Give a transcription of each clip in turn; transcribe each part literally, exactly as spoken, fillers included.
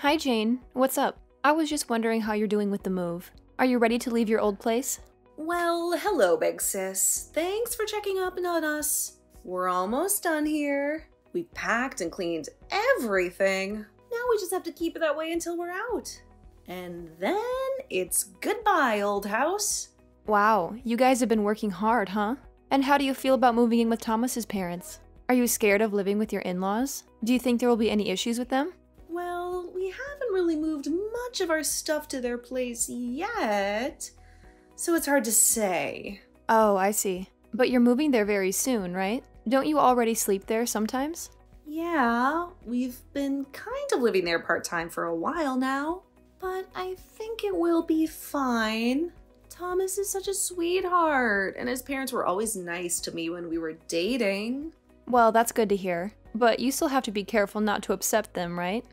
Hi Jane, what's up? I was just wondering how you're doing with the move. Are you ready to leave your old place? Well, hello big sis. Thanks for checking up on us. We're almost done here. We packed and cleaned everything. Now we just have to keep it that way until we're out. And then it's goodbye, old house. Wow, you guys have been working hard, huh? And how do you feel about moving in with Thomas's parents? Are you scared of living with your in-laws? Do you think there will be any issues with them? Well, we haven't really moved much of our stuff to their place yet, so it's hard to say. Oh, I see. But you're moving there very soon, right? Don't you already sleep there sometimes? Yeah, we've been kind of living there part-time for a while now, but I think it will be fine. Thomas is such a sweetheart, and his parents were always nice to me when we were dating. Well, that's good to hear, but you still have to be careful not to upset them, right?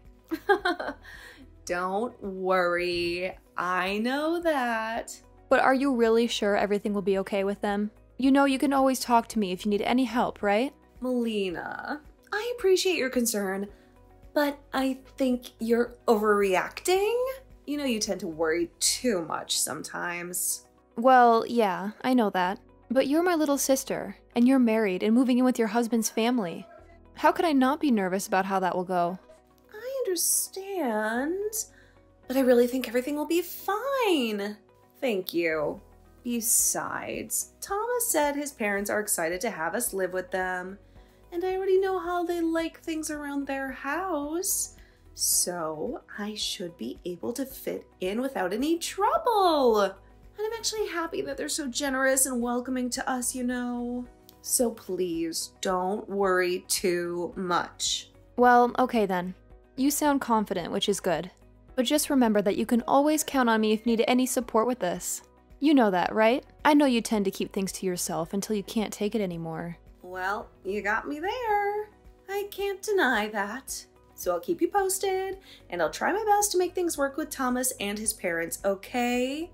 Don't worry, I know that. But are you really sure everything will be okay with them? You know you can always talk to me if you need any help, right? Melina, I appreciate your concern, but I think you're overreacting. You know you tend to worry too much sometimes. Well, yeah, I know that. But you're my little sister, and you're married and moving in with your husband's family. How could I not be nervous about how that will go? I understand, but I really think everything will be fine. Thank you. Besides, Thomas said his parents are excited to have us live with them, and I already know how they like things around their house. So I should be able to fit in without any trouble. And I'm actually happy that they're so generous and welcoming to us, you know. So please don't worry too much. Well, okay then. You sound confident, which is good. But just remember that you can always count on me if you need any support with this. You know that, right? I know you tend to keep things to yourself until you can't take it anymore. Well, you got me there. I can't deny that. So I'll keep you posted, and I'll try my best to make things work with Thomas and his parents, okay?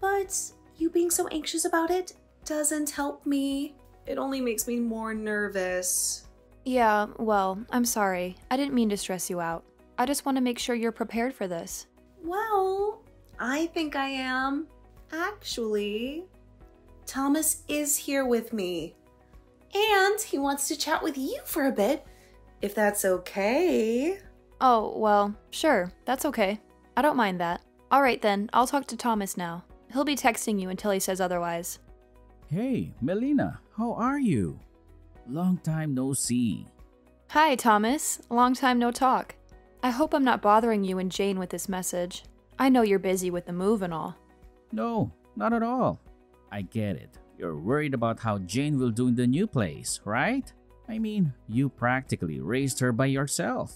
But you being so anxious about it doesn't help me. It only makes me more nervous. Yeah, well, I'm sorry. I didn't mean to stress you out. I just want to make sure you're prepared for this. Well, I think I am. Actually, Thomas is here with me, and he wants to chat with you for a bit. If that's okay. Oh, well, sure, that's okay. I don't mind that. All right then, I'll talk to Thomas now. He'll be texting you until he says otherwise. Hey, Melina, how are you? Long time no see. Hi, Thomas. Long time no talk. I hope I'm not bothering you and Jane with this message. I know you're busy with the move and all. No, not at all. I get it. You're worried about how Jane will do in the new place, right? I mean, you practically raised her by yourself.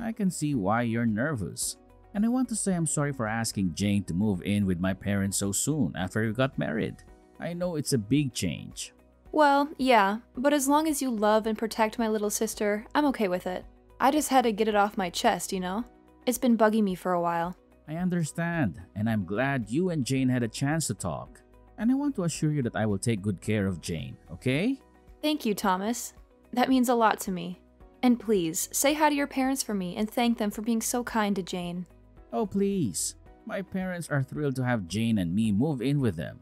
I can see why you're nervous. And I want to say I'm sorry for asking Jane to move in with my parents so soon after you got married. I know it's a big change. Well, yeah, but as long as you love and protect my little sister, I'm okay with it. I just had to get it off my chest, you know? It's been bugging me for a while. I understand, and I'm glad you and Jane had a chance to talk. And I want to assure you that I will take good care of Jane, okay? Thank you, Thomas. That means a lot to me. And please, say hi to your parents for me and thank them for being so kind to Jane. Oh, please. My parents are thrilled to have Jane and me move in with them.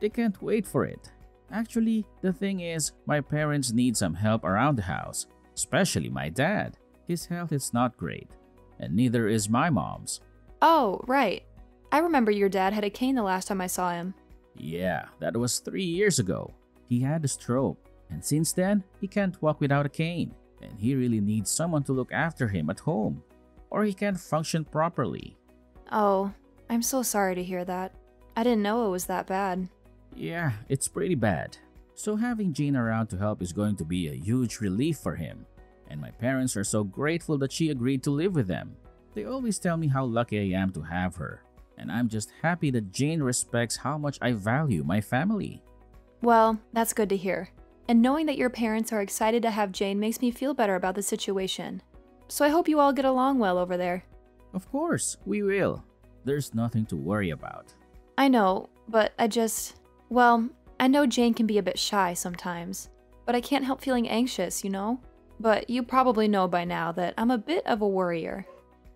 They can't wait for it. Actually, the thing is, my parents need some help around the house, especially my dad. His health is not great, and neither is my mom's. Oh, right. I remember your dad had a cane the last time I saw him. Yeah, that was three years ago. He had a stroke. And since then, he can't walk without a cane, and he really needs someone to look after him at home, or he can't function properly. Oh, I'm so sorry to hear that. I didn't know it was that bad. Yeah, it's pretty bad. So having Jane around to help is going to be a huge relief for him, and my parents are so grateful that she agreed to live with them. They always tell me how lucky I am to have her, and I'm just happy that Jane respects how much I value my family. Well, that's good to hear. And knowing that your parents are excited to have Jane makes me feel better about the situation. So I hope you all get along well over there. Of course, we will. There's nothing to worry about. I know, but I just... Well, I know Jane can be a bit shy sometimes, but I can't help feeling anxious, you know? But you probably know by now that I'm a bit of a worrier.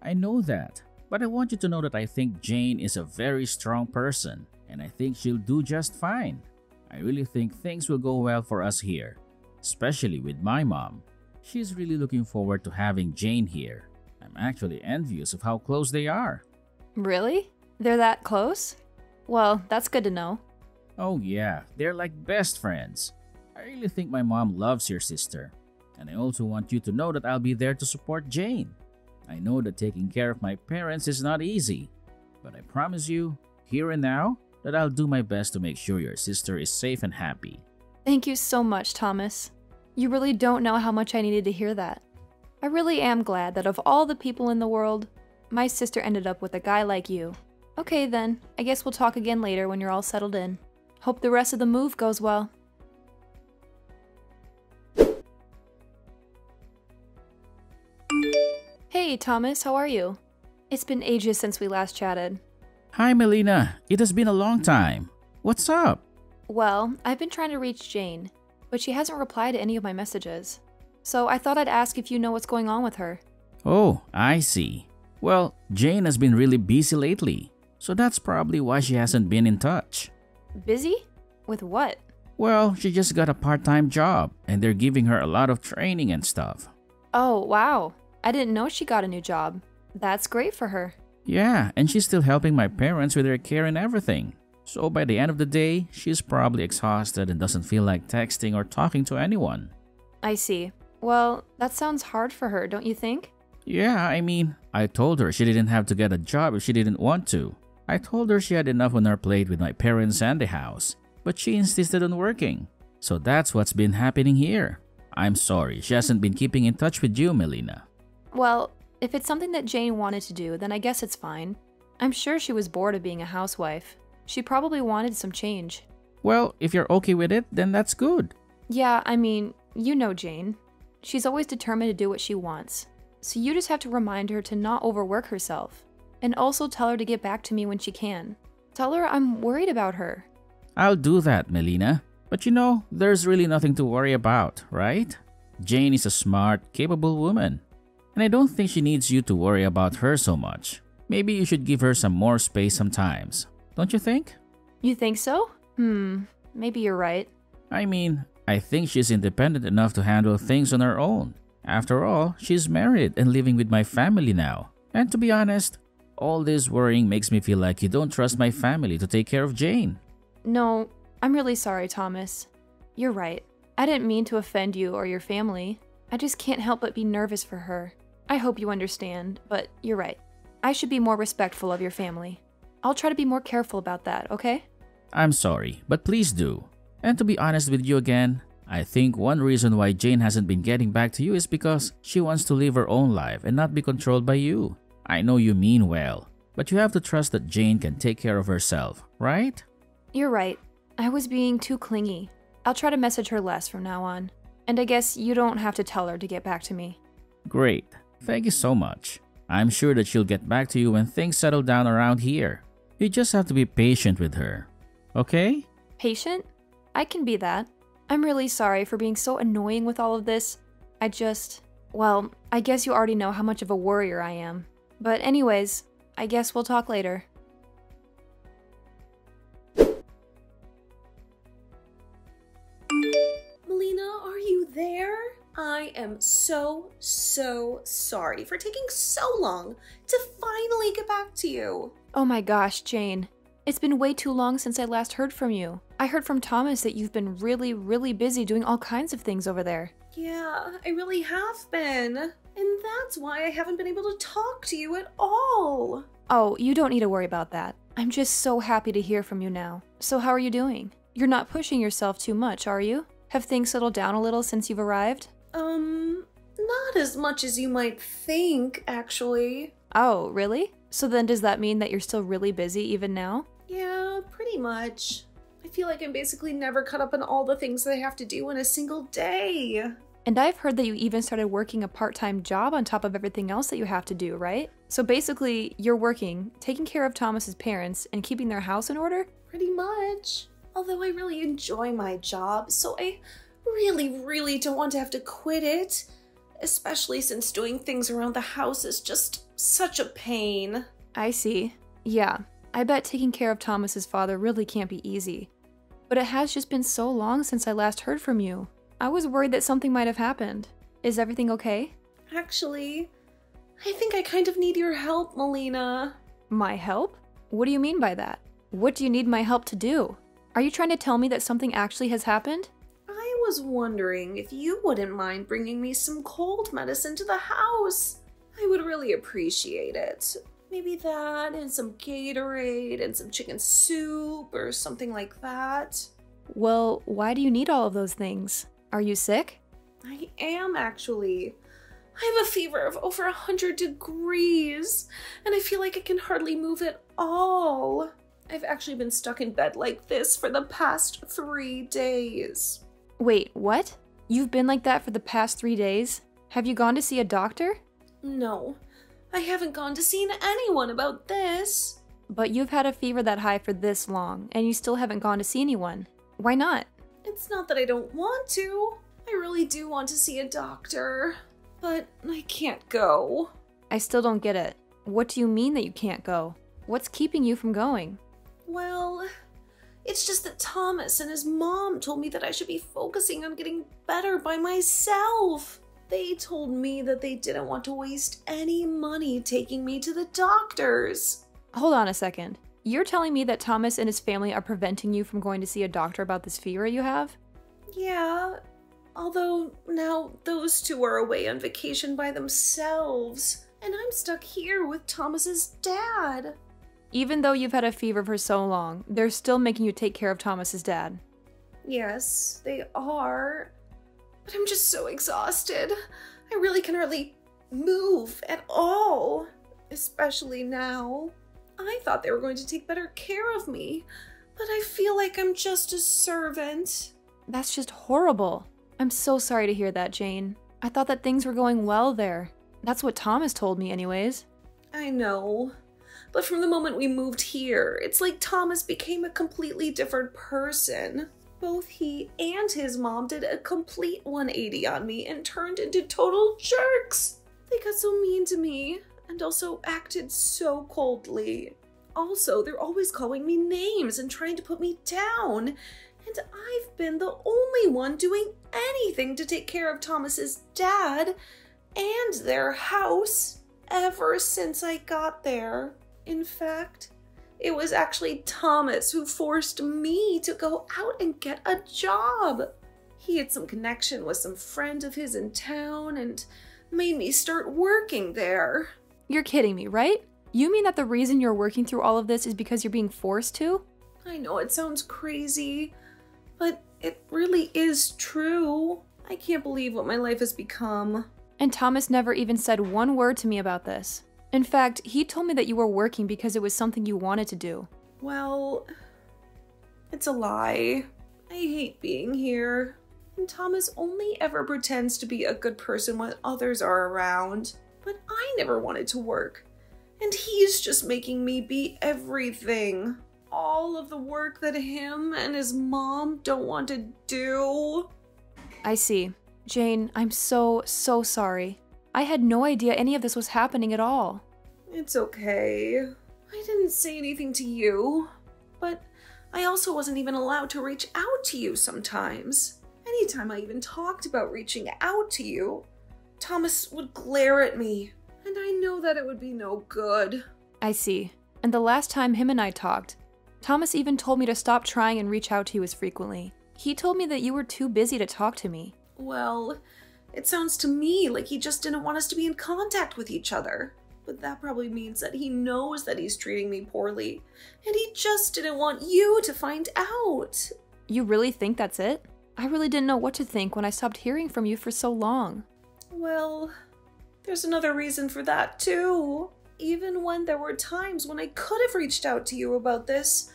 I know that, but I want you to know that I think Jane is a very strong person, and I think she'll do just fine. I really think things will go well for us here, especially with my mom. She's really looking forward to having Jane here. I'm actually envious of how close they are. Really? They're that close? Well, that's good to know. Oh yeah, they're like best friends. I really think my mom loves your sister. And I also want you to know that I'll be there to support Jane. I know that taking care of my parents is not easy, but I promise you, here and now, that I'll do my best to make sure your sister is safe and happy. Thank you so much, Thomas. You really don't know how much I needed to hear that. I really am glad that of all the people in the world, my sister ended up with a guy like you. Okay then, I guess we'll talk again later when you're all settled in. Hope the rest of the move goes well. Hey Thomas, how are you? It's been ages since we last chatted. Hi Melina, it has been a long time. What's up? Well, I've been trying to reach Jane, but she hasn't replied to any of my messages. So I thought I'd ask if you know what's going on with her. Oh, I see. Well, Jane has been really busy lately, so that's probably why she hasn't been in touch. Busy? With what? Well, she just got a part-time job, and they're giving her a lot of training and stuff. Oh, wow. I didn't know she got a new job. That's great for her. Yeah, and she's still helping my parents with their care and everything. So by the end of the day, she's probably exhausted and doesn't feel like texting or talking to anyone. I see. Well, that sounds hard for her, don't you think? Yeah, I mean, I told her she didn't have to get a job if she didn't want to. I told her she had enough on her plate with my parents and the house, but she insisted on working. So that's what's been happening here. I'm sorry, she hasn't been keeping in touch with you, Melina. Well, if it's something that Jane wanted to do, then I guess it's fine. I'm sure she was bored of being a housewife. She probably wanted some change. Well, if you're okay with it, then that's good. Yeah, I mean, you know Jane. She's always determined to do what she wants. So you just have to remind her to not overwork herself. And also tell her to get back to me when she can. Tell her I'm worried about her. I'll do that, Melina. But you know, there's really nothing to worry about, right? Jane is a smart, capable woman. And I don't think she needs you to worry about her so much. Maybe you should give her some more space sometimes. Don't you think? You think so? Hmm, maybe you're right. I mean, I think she's independent enough to handle things on her own. After all, she's married and living with my family now. And to be honest, all this worrying makes me feel like you don't trust my family to take care of Jane. No, I'm really sorry, Thomas. You're right. I didn't mean to offend you or your family. I just can't help but be nervous for her. I hope you understand, but you're right. I should be more respectful of your family. I'll try to be more careful about that, okay? I'm sorry, but please do. And to be honest with you again, I think one reason why Jane hasn't been getting back to you is because she wants to live her own life and not be controlled by you. I know you mean well, but you have to trust that Jane can take care of herself, right? You're right. I was being too clingy. I'll try to message her less from now on. And I guess you don't have to tell her to get back to me. Great. Thank you so much. I'm sure that she'll get back to you when things settle down around here. You just have to be patient with her. Okay? Patient? I can be that. I'm really sorry for being so annoying with all of this. I just... Well, I guess you already know how much of a worrier I am. But anyways, I guess we'll talk later. There, I am so, so sorry for taking so long to finally get back to you. Oh my gosh, Jane. It's been way too long since I last heard from you. I heard from Thomas that you've been really, really busy doing all kinds of things over there. Yeah, I really have been. And that's why I haven't been able to talk to you at all. Oh, you don't need to worry about that. I'm just so happy to hear from you now. So how are you doing? You're not pushing yourself too much, are you? Have things settled down a little since you've arrived? Um, not as much as you might think, actually. Oh, really? So then does that mean that you're still really busy even now? Yeah, pretty much. I feel like I'm basically never caught up on all the things that I have to do in a single day. And I've heard that you even started working a part-time job on top of everything else that you have to do, right? So basically, you're working, taking care of Thomas's parents, and keeping their house in order? Pretty much. Although I really enjoy my job, so I really, really don't want to have to quit it. especially since doing things around the house is just such a pain. I see. Yeah, I bet taking care of Thomas's father really can't be easy. But it has just been so long since I last heard from you. I was worried that something might have happened. Is everything okay? Actually, I think I kind of need your help, Melina. My help? What do you mean by that? What do you need my help to do? Are you trying to tell me that something actually has happened? I was wondering if you wouldn't mind bringing me some cold medicine to the house. I would really appreciate it. Maybe that and some Gatorade and some chicken soup or something like that. Well, why do you need all of those things? Are you sick? I am, actually. I have a fever of over one hundred degrees, and I feel like I can hardly move at all. I've actually been stuck in bed like this for the past three days. Wait, what? You've been like that for the past three days? Have you gone to see a doctor? No, I haven't gone to see anyone about this. But you've had a fever that high for this long, and you still haven't gone to see anyone. Why not? It's not that I don't want to. I really do want to see a doctor, but I can't go. I still don't get it. What do you mean that you can't go? What's keeping you from going? Well, it's just that Thomas and his mom told me that I should be focusing on getting better by myself. They told me that they didn't want to waste any money taking me to the doctors. Hold on a second. You're telling me that Thomas and his family are preventing you from going to see a doctor about this fever you have? Yeah, although now those two are away on vacation by themselves, and I'm stuck here with Thomas's dad. Even though you've had a fever for so long, they're still making you take care of Thomas's dad. Yes, they are. But I'm just so exhausted. I really can hardly move at all, especially now. I thought they were going to take better care of me, but I feel like I'm just a servant. That's just horrible. I'm so sorry to hear that, Jane. I thought that things were going well there. That's what Thomas told me anyways. I know. But from the moment we moved here, it's like Thomas became a completely different person. Both he and his mom did a complete one eighty on me and turned into total jerks. They got so mean to me and also acted so coldly. Also, they're always calling me names and trying to put me down. And I've been the only one doing anything to take care of Thomas's dad and their house ever since I got there. In fact, it was actually Thomas who forced me to go out and get a job. He had some connection with some friend of his in town and made me start working there. You're kidding me, right? You mean that the reason you're working through all of this is because you're being forced to? I know it sounds crazy, but it really is true. I can't believe what my life has become. And Thomas never even said one word to me about this. In fact, he told me that you were working because it was something you wanted to do. Well, it's a lie. I hate being here. And Thomas only ever pretends to be a good person when others are around. But I never wanted to work. And he's just making me be everything. All of the work that him and his mom don't want to do. I see. Jane, I'm so, so sorry. I had no idea any of this was happening at all. It's okay. I didn't say anything to you, but I also wasn't even allowed to reach out to you sometimes. Anytime I even talked about reaching out to you, Thomas would glare at me, and I know that it would be no good. I see. And the last time him and I talked, Thomas even told me to stop trying and reach out to you as frequently. He told me that you were too busy to talk to me. Well, it sounds to me like he just didn't want us to be in contact with each other. But that probably means that he knows that he's treating me poorly, and he just didn't want you to find out. You really think that's it? I really didn't know what to think when I stopped hearing from you for so long. Well, there's another reason for that too. Even when there were times when I could have reached out to you about this,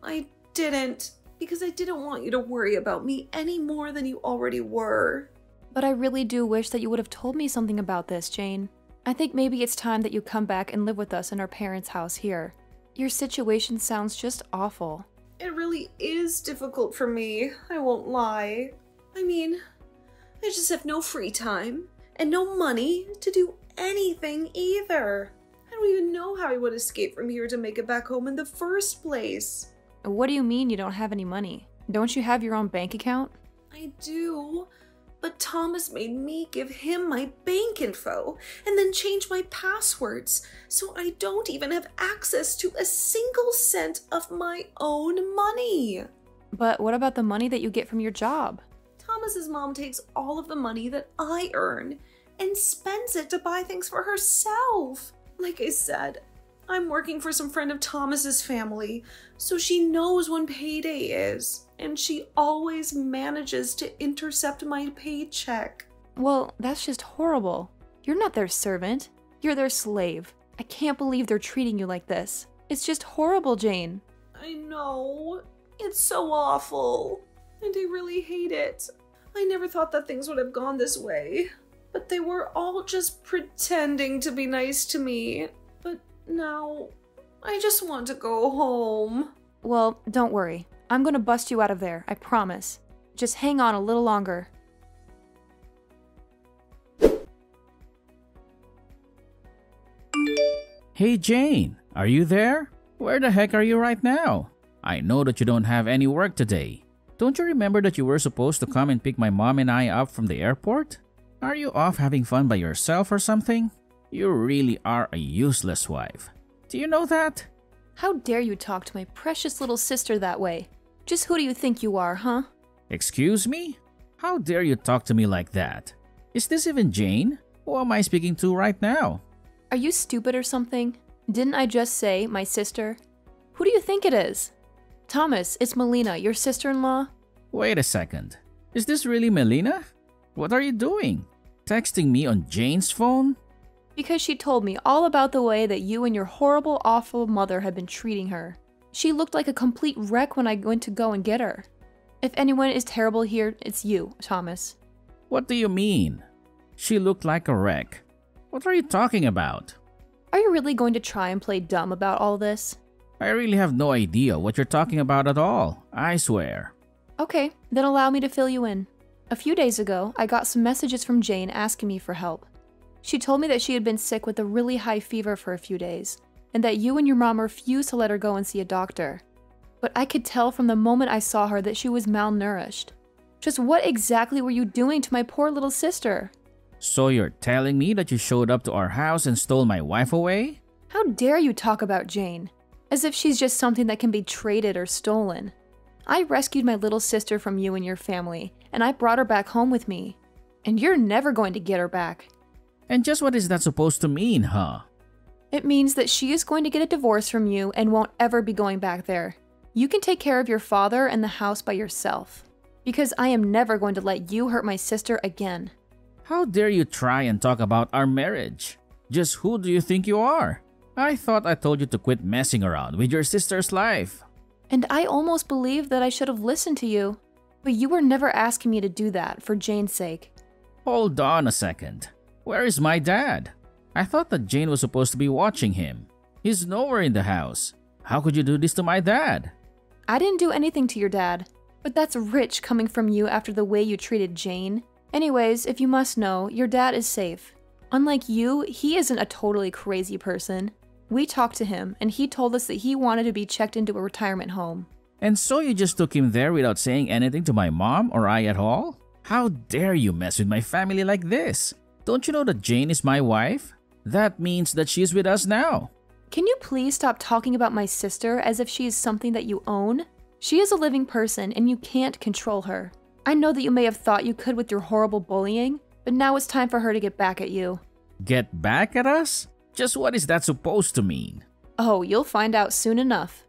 I didn't, because I didn't want you to worry about me any more than you already were. But I really do wish that you would have told me something about this, Jane. I think maybe it's time that you come back and live with us in our parents' house here. Your situation sounds just awful. It really is difficult for me, I won't lie. I mean, I just have no free time, and no money to do anything either. I don't even know how I would escape from here to make it back home in the first place. What do you mean you don't have any money? Don't you have your own bank account? I do, but Thomas made me give him my bank info and then change my passwords, so I don't even have access to a single cent of my own money. But what about the money that you get from your job? Thomas's mom takes all of the money that I earn and spends it to buy things for herself. Like I said, I'm working for some friend of Thomas's family, so she knows when payday is, and she always manages to intercept my paycheck. Well, that's just horrible. You're not their servant. You're their slave. I can't believe they're treating you like this. It's just horrible, Jane. I know. It's so awful. And I really hate it. I never thought that things would have gone this way. But they were all just pretending to be nice to me. But now, I just want to go home. Well, don't worry. I'm gonna bust you out of there, I promise. Just hang on a little longer. Hey Jane, are you there? Where the heck are you right now? I know that you don't have any work today. Don't you remember that you were supposed to come and pick my mom and I up from the airport? Are you off having fun by yourself or something? You really are a useless wife. Do you know that? How dare you talk to my precious little sister that way? Just who do you think you are, huh? Excuse me? How dare you talk to me like that? Is this even Jane? Who am I speaking to right now? Are you stupid or something? Didn't I just say my sister? Who do you think it is? Thomas, it's Melina, your sister-in-law. Wait a second. Is this really Melina? What are you doing? Texting me on Jane's phone? Because she told me all about the way that you and your horrible, awful mother had been treating her. She looked like a complete wreck when I went to go and get her. If anyone is terrible here, it's you, Thomas. What do you mean? She looked like a wreck. What are you talking about? Are you really going to try and play dumb about all this? I really have no idea what you're talking about at all, I swear. Okay, then allow me to fill you in. A few days ago, I got some messages from Jane asking me for help. She told me that she had been sick with a really high fever for a few days, and that you and your mom refused to let her go and see a doctor. But I could tell from the moment I saw her that she was malnourished. Just what exactly were you doing to my poor little sister? So you're telling me that you showed up to our house and stole my wife away? How dare you talk about Jane? As if she's just something that can be traded or stolen. I rescued my little sister from you and your family, and I brought her back home with me. And you're never going to get her back. And just what is that supposed to mean, huh? It means that she is going to get a divorce from you and won't ever be going back there. You can take care of your father and the house by yourself. Because I am never going to let you hurt my sister again. How dare you try and talk about our marriage? Just who do you think you are? I thought I told you to quit messing around with your sister's life. And I almost believed that I should have listened to you, but you were never asking me to do that for Jane's sake. Hold on a second. Where is my dad? I thought that Jane was supposed to be watching him. He's nowhere in the house. How could you do this to my dad? I didn't do anything to your dad, but that's rich coming from you after the way you treated Jane. Anyways, if you must know, your dad is safe. Unlike you, he isn't a totally crazy person. We talked to him, and he told us that he wanted to be checked into a retirement home. And so you just took him there without saying anything to my mom or I at all? How dare you mess with my family like this? Don't you know that Jane is my wife? That means that she's with us now. Can you please stop talking about my sister as if she is something that you own? She is a living person, and you can't control her. I know that you may have thought you could with your horrible bullying, but now it's time for her to get back at you. Get back at us? Just what is that supposed to mean? Oh, you'll find out soon enough.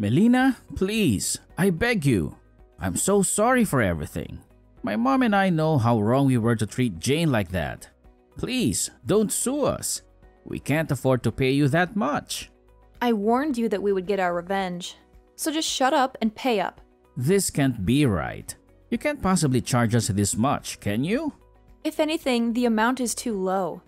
Melina, please, I beg you. I'm so sorry for everything. My mom and I know how wrong we were to treat Jane like that. Please, don't sue us. We can't afford to pay you that much. I warned you that we would get our revenge. So just shut up and pay up. This can't be right. You can't possibly charge us this much, can you? If anything, the amount is too low.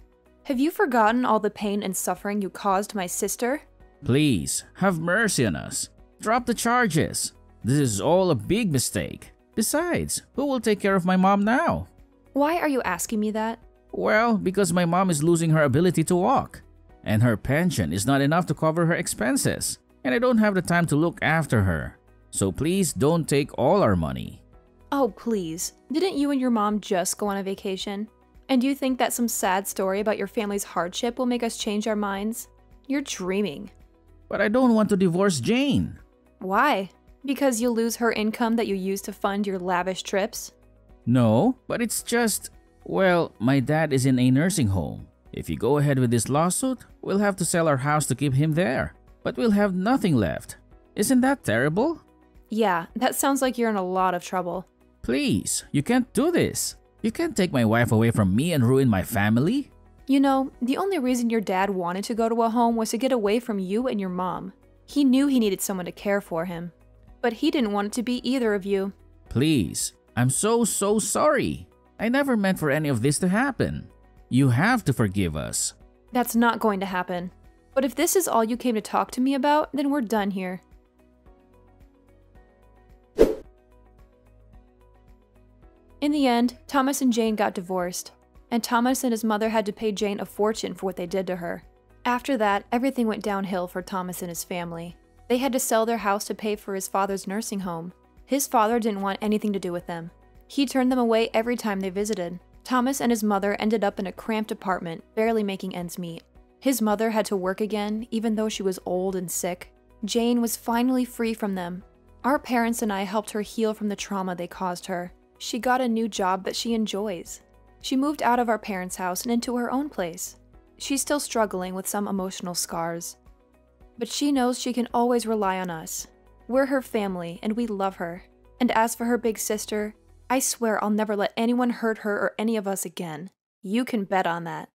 Have you forgotten all the pain and suffering you caused my sister? Please, have mercy on us. Drop the charges. This is all a big mistake. Besides, who will take care of my mom now? Why are you asking me that? Well, because my mom is losing her ability to walk. And her pension is not enough to cover her expenses. And I don't have the time to look after her. So please don't take all our money. Oh, please. Didn't you and your mom just go on a vacation? And do you think that some sad story about your family's hardship will make us change our minds? You're dreaming. But I don't want to divorce Jane. Why? Because you'll lose her income that you use to fund your lavish trips? No, but it's just… well, my dad is in a nursing home. If you go ahead with this lawsuit, we'll have to sell our house to keep him there. But we'll have nothing left. Isn't that terrible? Yeah, that sounds like you're in a lot of trouble. Please, you can't do this. You can't take my wife away from me and ruin my family. You know, the only reason your dad wanted to go to a home was to get away from you and your mom. He knew he needed someone to care for him. But he didn't want it to be either of you. Please, I'm so, so sorry. I never meant for any of this to happen. You have to forgive us. That's not going to happen. But if this is all you came to talk to me about, then we're done here. In the end, Thomas and Jane got divorced, and Thomas and his mother had to pay Jane a fortune for what they did to her. After that, everything went downhill for Thomas and his family. They had to sell their house to pay for his father's nursing home. His father didn't want anything to do with them. He turned them away every time they visited. Thomas and his mother ended up in a cramped apartment, barely making ends meet. His mother had to work again, even though she was old and sick. Jane was finally free from them. Our parents and I helped her heal from the trauma they caused her. She got a new job that she enjoys. She moved out of our parents' house and into her own place. She's still struggling with some emotional scars. But she knows she can always rely on us. We're her family, and we love her. And as for her big sister, I swear I'll never let anyone hurt her or any of us again. You can bet on that.